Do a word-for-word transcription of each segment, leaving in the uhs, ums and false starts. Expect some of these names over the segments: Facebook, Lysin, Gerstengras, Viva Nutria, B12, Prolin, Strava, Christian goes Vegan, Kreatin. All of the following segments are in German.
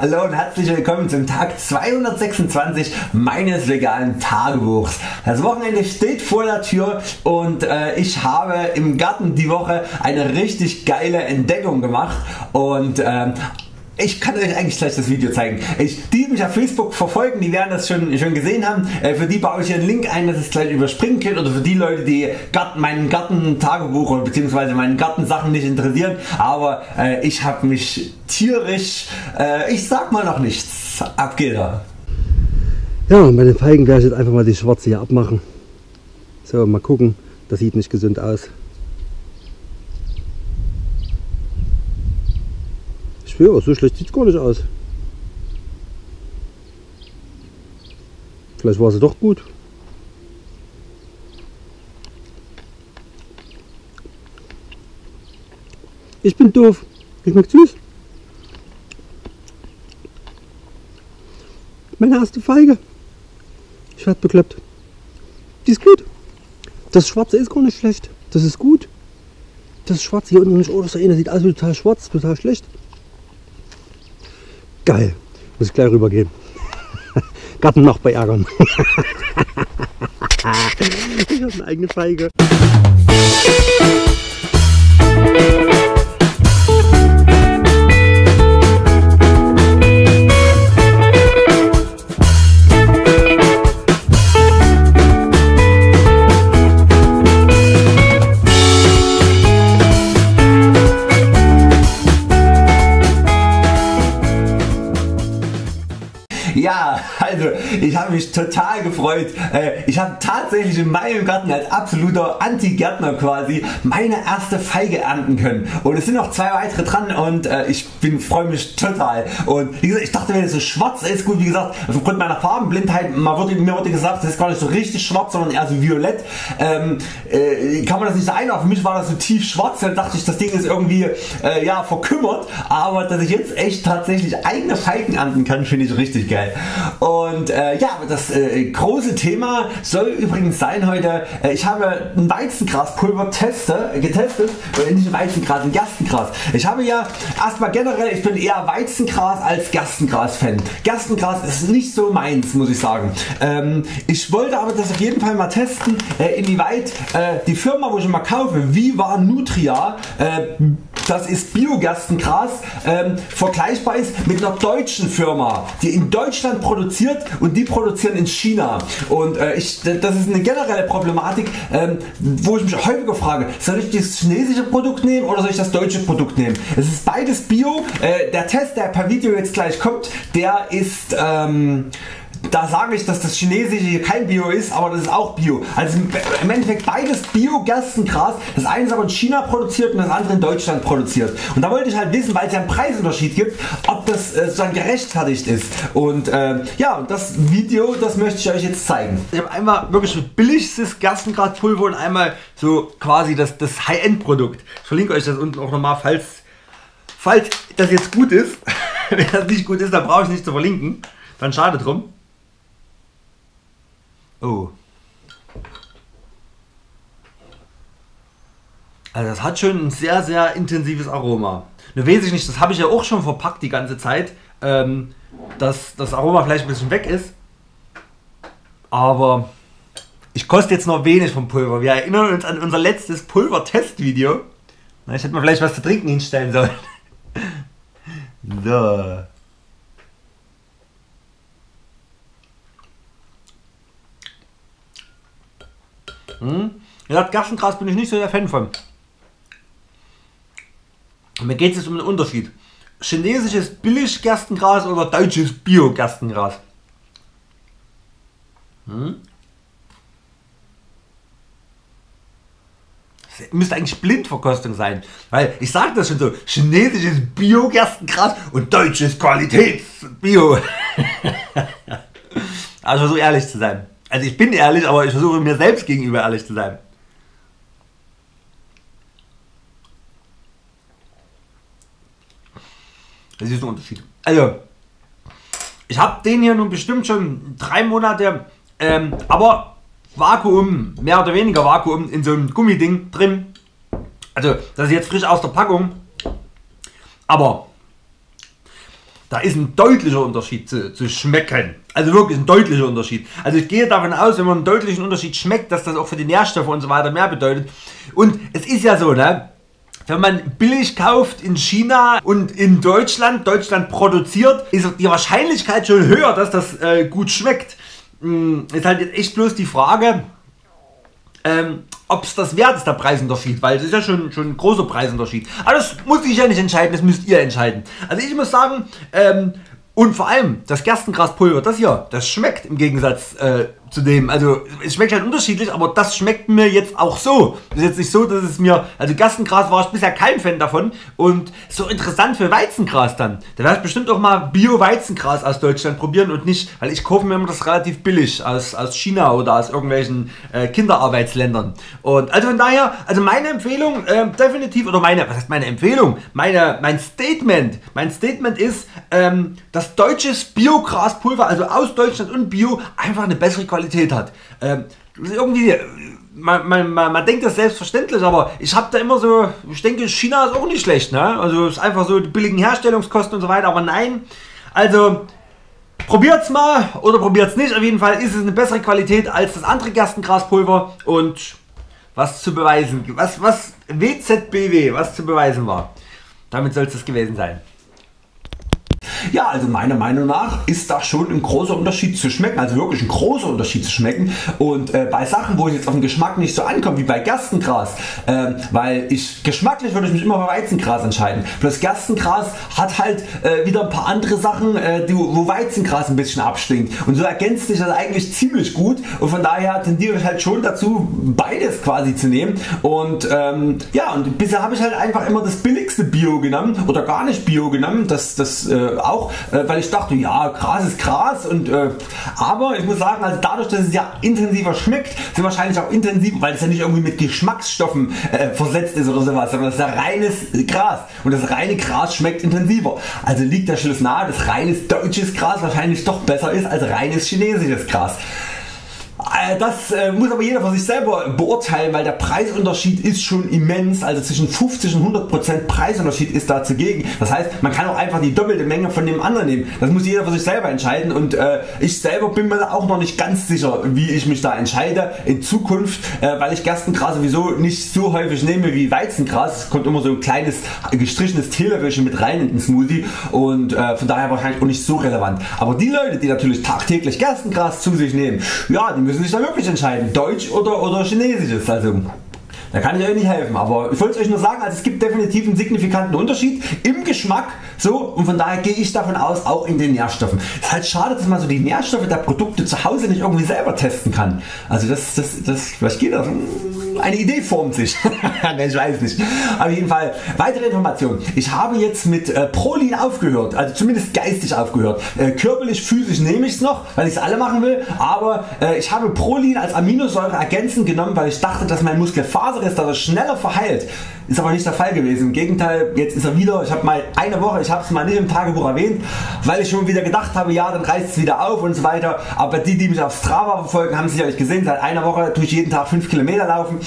Hallo und herzlich willkommen zum Tag zweihundertsechsundzwanzig meines veganen Tagebuchs. Das Wochenende steht vor der Tür und äh, ich habe im Garten die Woche eine richtig geile Entdeckung gemacht und ähm, ich kann euch eigentlich gleich das Video zeigen. Ich, die mich auf Facebook verfolgen, die werden das schon, schon gesehen haben. Äh, für die baue ich hier einen Link ein, dass ihr es gleich überspringen könnt, oder für die Leute, die Garten, meinen Garten-Tagebuch oder beziehungsweise meinen Gartensachen nicht interessieren. Aber äh, ich habe mich tierisch, äh, ich sag mal noch nichts. Ab geht er. Ja, und bei den Feigen werde ich jetzt einfach mal die schwarze hier abmachen. So, mal gucken. Das sieht nicht gesund aus. Ja, so schlecht sieht es gar nicht aus. Vielleicht war sie doch gut. Ich bin doof. Ich mag süß. Meine erste Feige. Ich werde bekloppt. Die ist gut. Das Schwarze ist gar nicht schlecht. Das ist gut. Das Schwarze hier unten nicht. Oh, das sieht aus wie total schwarz, total schlecht. Geil, muss ich gleich rübergehen. Gartennachbar ärgern. Ich habe eine eigene Feige. Ja, also ich habe mich total gefreut. Ich habe tatsächlich in meinem Garten als absoluter Anti-Gärtner quasi meine erste Feige ernten können. Und es sind noch zwei weitere dran und ich bin, freue mich total. Und wie gesagt, ich dachte, wenn es so schwarz ist, gut, wie gesagt, aufgrund meiner Farbenblindheit, mir wurde gesagt, das ist gar nicht so richtig schwarz, sondern eher so violett. Ähm, äh, kann man das nicht so einordnen. Für mich war das so tief schwarz, dann dachte ich, das Ding ist irgendwie äh, ja, verkümmert. Aber dass ich jetzt echt tatsächlich eigene Feigen ernten kann, finde ich richtig geil. Und äh, ja, das äh, große Thema soll übrigens sein heute, äh, ich habe ein Weizengraspulver teste, getestet, oder nicht ein Weizengras, ein Gerstengras. Ich habe ja erstmal generell, ich bin eher Weizengras als Gerstengras Fan. Gerstengras ist nicht so meins, muss ich sagen. Ähm, ich wollte aber das auf jeden Fall mal testen, äh, inwieweit äh, die Firma, wo ich mal kaufe, Viva Nutria, äh, das ist Bio-Gerstengras, ähm, vergleichbar ist mit einer deutschen Firma, die in Deutschland produziert, und die produzieren in China. Und äh, ich, das ist eine generelle Problematik, ähm, wo ich mich häufiger frage, soll ich das chinesische Produkt nehmen oder soll ich das deutsche Produkt nehmen? Es ist beides Bio. Äh, der Test, der per Video jetzt gleich kommt, der ist... Ähm, da sage ich, dass das Chinesische hier kein Bio ist, aber das ist auch Bio. Also im Endeffekt beides Bio-Gerstengras. Das eine ist aber in China produziert und das andere in Deutschland produziert. Und da wollte ich halt wissen, weil es ja einen Preisunterschied gibt, ob das äh, sozusagen gerechtfertigt ist. Und äh, ja, das Video, das möchte ich euch jetzt zeigen. Ich habe einmal wirklich billigstes Gerstengraspulver und einmal so quasi das, das High-End-Produkt. Ich verlinke euch das unten auch nochmal, falls, falls das jetzt gut ist. Wenn das nicht gut ist, dann brauche ich nicht zu verlinken. Dann schade drum. Oh. Also das hat schon ein sehr sehr intensives Aroma. Nur weiß ich nicht, das habe ich ja auch schon verpackt die ganze Zeit, ähm, dass das Aroma vielleicht ein bisschen weg ist. Aber ich koste jetzt noch wenig vom Pulver. Wir erinnern uns an unser letztes Pulver-Test-Video. Na, ich hätte mir vielleicht was zu trinken hinstellen sollen. So. Hm. Ja, das Gerstengras bin ich nicht so der Fan von. Mir geht es jetzt um den Unterschied. Chinesisches Billig-Gerstengras oder deutsches Bio-Gerstengras? Hm. Das müsste eigentlich Blindverkostung sein. Weil ich sage das schon so, chinesisches Bio-Gerstengras und deutsches Qualitäts-Bio. Also so ehrlich zu sein. Also ich bin ehrlich, aber ich versuche mir selbst gegenüber ehrlich zu sein. Das ist ein Unterschied. Also, ich habe den hier nun bestimmt schon drei Monate, ähm, aber Vakuum, mehr oder weniger Vakuum, in so einem Gummiding drin. Also, das ist jetzt frisch aus der Packung. Aber Da ist ein deutlicher Unterschied zu, zu schmecken. Also wirklich ein deutlicher Unterschied. Also ich gehe davon aus, wenn man einen deutlichen Unterschied schmeckt, dass das auch für die Nährstoffe und so weiter mehr bedeutet. Und es ist ja so, ne? Wenn man billig kauft in China und in Deutschland, Deutschland produziert, ist die Wahrscheinlichkeit schon höher, dass das äh, gut schmeckt. Ist halt echt bloß die Frage, ähm, ob es das wert ist, der Preisunterschied, weil es ist ja schon, schon ein großer Preisunterschied. Aber das muss ich ja nicht entscheiden, das müsst ihr entscheiden. Also ich muss sagen, ähm, und vor allem das Gerstengraspulver, das hier, das schmeckt im Gegensatz äh, zu dem, also es schmeckt halt unterschiedlich, aber das schmeckt mir jetzt auch so. Das ist jetzt nicht so, dass es mir, also Gerstengras war ich bisher kein Fan davon und so interessant für Weizengras dann. Da werde ich bestimmt auch mal Bio-Weizengras aus Deutschland probieren und nicht, weil ich kaufe mir immer das relativ billig aus, aus China oder aus irgendwelchen äh, Kinderarbeitsländern. Und also von daher, also meine Empfehlung äh, definitiv, oder meine, was heißt meine Empfehlung? Meine, mein Statement, mein Statement ist, ähm, dass deutsches Bio-Graspulver, also aus Deutschland und Bio, einfach eine bessere Qualität hat. Ähm, irgendwie, man, man, man, man denkt das selbstverständlich, aber ich habe da immer so, ich denke, China ist auch nicht schlecht, ne? Also ist einfach so die billigen Herstellungskosten und so weiter, aber nein, also probiert's mal oder probiert's nicht, auf jeden Fall ist es eine bessere Qualität als das andere Gerstengraspulver und was zu beweisen, was, was W Z B W, was zu beweisen war, damit soll es das gewesen sein. Ja, also meiner Meinung nach ist da schon ein großer Unterschied zu schmecken, also wirklich ein großer Unterschied zu schmecken und äh, bei Sachen, wo ich jetzt auf den Geschmack nicht so ankomme wie bei Gerstengras, äh, weil ich geschmacklich würde ich mich immer für Weizengras entscheiden, bloß Gerstengras hat halt äh, wieder ein paar andere Sachen, äh, die, wo Weizengras ein bisschen abstinkt und so ergänzt sich das eigentlich ziemlich gut und von daher tendiere ich halt schon dazu, beides quasi zu nehmen und ähm, ja, und bisher habe ich halt einfach immer das billigste Bio genommen oder gar nicht Bio genommen, das, das äh, auch, äh, weil ich dachte, ja, Gras ist Gras und äh, aber ich muss sagen, also dadurch, dass es ja intensiver schmeckt, sind wahrscheinlich auch intensiver, weil es ja nicht irgendwie mit Geschmacksstoffen äh, versetzt ist oder sowas, sondern es ist ja reines Gras und das reine Gras schmeckt intensiver. Also liegt der Schluss nahe, dass reines deutsches Gras wahrscheinlich doch besser ist als reines chinesisches Gras. Das muss aber jeder für sich selber beurteilen, weil der Preisunterschied ist schon immens, also zwischen fünfzig und hundert Prozent Preisunterschied ist da zugegen. Das heißt, man kann auch einfach die doppelte Menge von dem anderen nehmen. Das muss jeder für sich selber entscheiden und äh, ich selber bin mir auch noch nicht ganz sicher, wie ich mich da entscheide in Zukunft, äh, weil ich Gerstengras sowieso nicht so häufig nehme wie Weizengras. Es kommt immer so ein kleines gestrichenes Teelöffelchen mit rein in den Smoothie und äh, von daher wahrscheinlich auch nicht so relevant. Aber die Leute, die natürlich tagtäglich Gerstengras zu sich nehmen, ja, die müssen sich da wirklich entscheiden, deutsch oder, oder chinesisches, also da kann ich euch nicht helfen, aber ich wollte es euch nur sagen, also es gibt definitiv einen signifikanten Unterschied im Geschmack so und von daher gehe ich davon aus, auch in den Nährstoffen. Es ist halt schade, dass man so die Nährstoffe der Produkte zu Hause nicht irgendwie selber testen kann, also das, das, das vielleicht geht das. Eine Idee formt sich. Ich weiß nicht. Auf jeden Fall weitere Informationen. Ich habe jetzt mit äh, Prolin aufgehört, also zumindest geistig aufgehört. Äh, körperlich, physisch nehme ich es noch, weil ich es alle machen will, aber äh, ich habe Prolin als Aminosäure ergänzend genommen, weil ich dachte, dass mein Muskel Faser ist, dass er schneller verheilt. Ist aber nicht der Fall gewesen. Im Gegenteil, jetzt ist er wieder, ich habe mal eine Woche, ich habe es mal nicht im Tagebuch erwähnt, weil ich schon wieder gedacht habe, ja, dann reißt es wieder auf und so weiter. Aber die, die mich auf Strava verfolgen, haben es sicherlich gesehen, seit einer Woche tue ich jeden Tag fünf Kilometer laufen.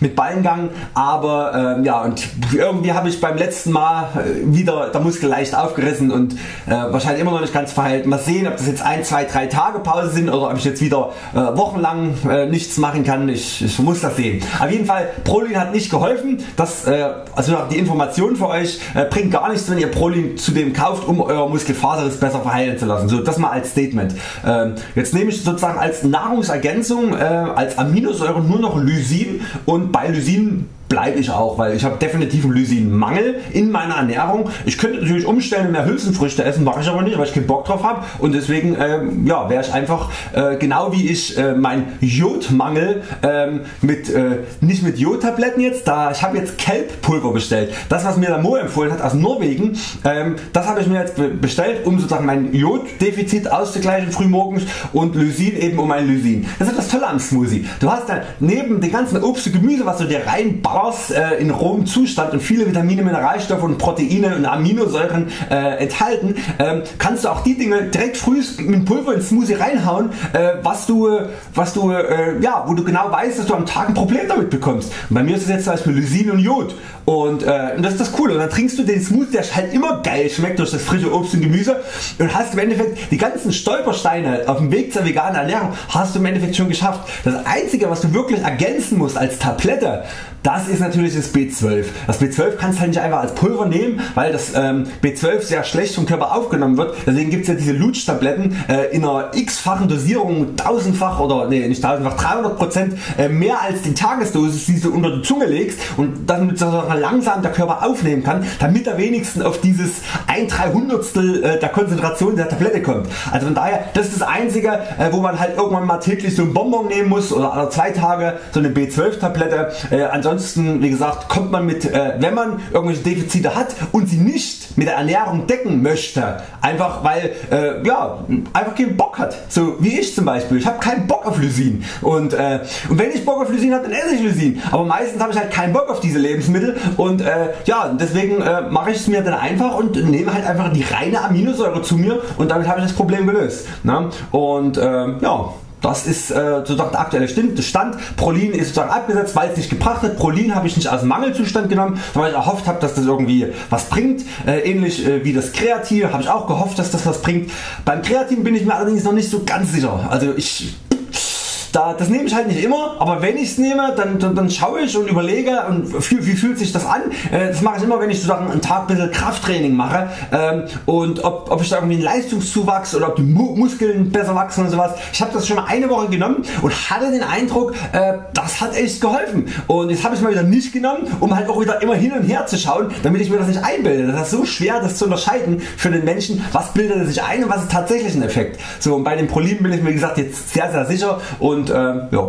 Mit Ballengang, aber ähm, ja, und irgendwie habe ich beim letzten Mal wieder der Muskel leicht aufgerissen und äh, wahrscheinlich immer noch nicht ganz verheilt. Mal sehen, ob das jetzt ein, zwei, drei Tage Pause sind oder ob ich jetzt wieder äh, wochenlang äh, nichts machen kann. Ich, ich muss das sehen. Auf jeden Fall, Prolin hat nicht geholfen. Das, äh, also die Information für euch äh, bringt gar nichts, wenn ihr Prolin zu dem kauft, um euer Muskelfaser besser verheilen zu lassen. So, das mal als Statement. Ähm, jetzt nehme ich sozusagen als Nahrungsergänzung, äh, als Aminosäure nur noch Lysin und bei Lysin bleibe ich auch, weil ich habe definitiv einen Lysinmangel in meiner Ernährung. Ich könnte natürlich umstellen und mehr Hülsenfrüchte essen, mache ich aber nicht, weil ich keinen Bock drauf habe und deswegen ähm, ja, wäre ich einfach äh, genau wie ich äh, meinen Jodmangel ähm, mit, äh, nicht mit Jodtabletten jetzt, da ich habe jetzt Kelppulver bestellt. Das, was mir der Mo empfohlen hat aus Norwegen, ähm, das habe ich mir jetzt bestellt, um sozusagen mein Joddefizit auszugleichen frühmorgens und Lysin eben um mein Lysin. Das ist das Tolle am Smoothie. Du hast dann neben den ganzen Obst und Gemüse, was du dir reinbaust, Corps äh, in rohem Zustand und viele Vitamine, Mineralstoffe und Proteine und Aminosäuren äh, enthalten, ähm, kannst du auch die Dinge direkt früh mit Pulver ins Smoothie reinhauen, äh, was du, was du äh, ja, wo du genau weißt, dass du am Tag ein Problem damit bekommst. Und bei mir ist es jetzt zum Beispiel Lysin und Jod und, äh, und das ist das Coole. Und dann trinkst du den Smoothie, der halt immer geil schmeckt durch das frische Obst und Gemüse, und hast im Endeffekt die ganzen Stolpersteine auf dem Weg zur veganen Ernährung hast du im Endeffekt schon geschafft. Das Einzige, was du wirklich ergänzen musst als Tablette, das ist natürlich das B zwölf. Das B zwölf kannst du halt nicht einfach als Pulver nehmen, weil das ähm, B zwölf sehr schlecht vom Körper aufgenommen wird. Deswegen gibt es ja diese Lutsch-Tabletten äh, in einer x-fachen Dosierung, tausendfach oder nee, nicht tausendfach, dreihundert Prozent äh, mehr als die Tagesdosis, die du unter die Zunge legst und damit langsam der Körper aufnehmen kann, damit er wenigstens auf dieses ein Dreihundertstel äh, der Konzentration der Tablette kommt. Also von daher, das ist das Einzige, äh, wo man halt irgendwann mal täglich so ein Bonbon nehmen muss oder alle zwei Tage so eine B zwölf Tablette. Äh, ansonsten, wie gesagt, kommt man mit, äh, wenn man irgendwelche Defizite hat und sie nicht mit der Ernährung decken möchte, einfach weil äh, ja, einfach keinen Bock hat, so wie ich zum Beispiel. Ich habe keinen Bock auf Lysin und, äh, und wenn ich Bock auf Lysin habe, dann esse ich Lysin, aber meistens habe ich halt keinen Bock auf diese Lebensmittel und äh, ja, deswegen äh, mache ich es mir dann einfach und nehme halt einfach die reine Aminosäure zu mir und damit habe ich das Problem gelöst, ne? Und äh, ja. Das ist äh, sozusagen der aktuelle Stand. Prolin ist sozusagen abgesetzt, weil es nicht gebracht hat. Prolin habe ich nicht als Mangelzustand genommen, weil ich erhofft habe, dass das irgendwie was bringt. Äh, ähnlich äh, wie das Kreatin habe ich auch gehofft, dass das was bringt. Beim Kreatin bin ich mir allerdings noch nicht so ganz sicher. Also ich... Da, das nehme ich halt nicht immer, aber wenn ich es nehme, dann, dann, dann schaue ich und überlege, und wie, wie fühlt sich das an. Äh, das mache ich immer, wenn ich sozusagen einen Tag ein bisschen Krafttraining mache ähm, und ob, ob ich da irgendwie einen Leistungszuwachs oder ob die Mu Muskeln besser wachsen und sowas. Ich habe das schon mal eine Woche genommen und hatte den Eindruck, äh, das hat echt geholfen. Und jetzt habe ich es mal wieder nicht genommen, um halt auch wieder immer hin und her zu schauen, damit ich mir das nicht einbilde. Das ist so schwer, das zu unterscheiden für den Menschen, was bildet er sich ein und was ist tatsächlich ein Effekt. So, und bei den Prolin bin ich mir, wie gesagt, jetzt sehr sehr sicher. Und Und, äh, ja.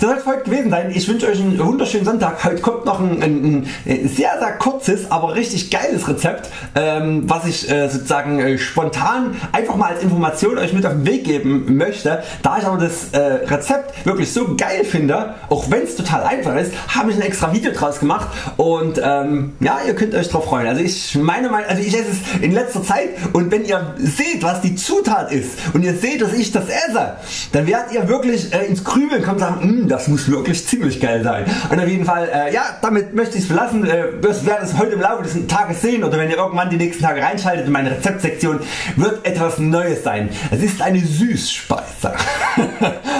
Das soll es heute gewesen sein. Ich wünsche euch einen wunderschönen Sonntag. Heute kommt noch ein, ein, ein sehr sehr kurzes, aber richtig geiles Rezept, ähm, was ich äh, sozusagen äh, spontan einfach mal als Information euch mit auf den Weg geben möchte. Da ich aber das äh, Rezept wirklich so geil finde, auch wenn es total einfach ist, habe ich ein extra Video draus gemacht und ähm, ja, ihr könnt euch drauf freuen. Also ich meine, mein, also ich esse es in letzter Zeit und wenn ihr seht, was die Zutat ist und ihr seht, dass ich das esse, dann werdet ihr wirklich äh, ins Krümeln kommen und sagen, das muss wirklich ziemlich geil sein. Und auf jeden Fall, äh, ja, damit möchte ich es belassen. Äh, wir werden es heute im Laufe des Tages sehen oder wenn ihr irgendwann die nächsten Tage reinschaltet in meine Rezeptsektion, wird etwas Neues sein. Es ist eine Süßspeise.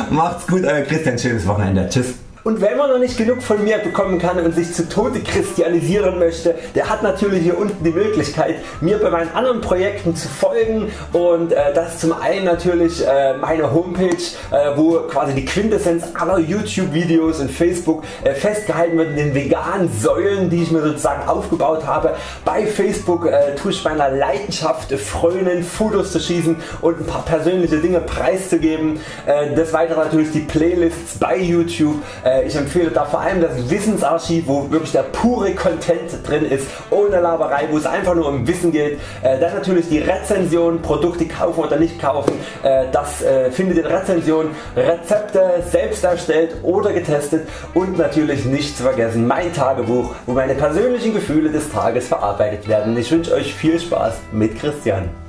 Macht's gut, euer Christian, schönes Wochenende. Tschüss. Und wenn man noch nicht genug von mir bekommen kann und sich zu Tode christianisieren möchte, der hat natürlich hier unten die Möglichkeit, mir bei meinen anderen Projekten zu folgen, und äh, das ist zum einen natürlich äh, meine Homepage, äh, wo quasi die Quintessenz aller YouTube Videos und Facebook äh, festgehalten wird in den veganen Säulen, die ich mir sozusagen aufgebaut habe. Bei Facebook äh, tue ich meiner Leidenschaft frönen, Fotos zu schießen und ein paar persönliche Dinge preiszugeben. Äh, des Weiteren natürlich die Playlists bei YouTube. Äh, Ich empfehle da vor allem das Wissensarchiv, wo wirklich der pure Content drin ist, ohne Laberei, wo es einfach nur um Wissen geht. Dann natürlich die Rezensionen, Produkte kaufen oder nicht kaufen. Das findet in Rezensionen, Rezepte selbst erstellt oder getestet und natürlich nicht zu vergessen mein Tagebuch, wo meine persönlichen Gefühle des Tages verarbeitet werden. Ich wünsche euch viel Spaß mit Christian.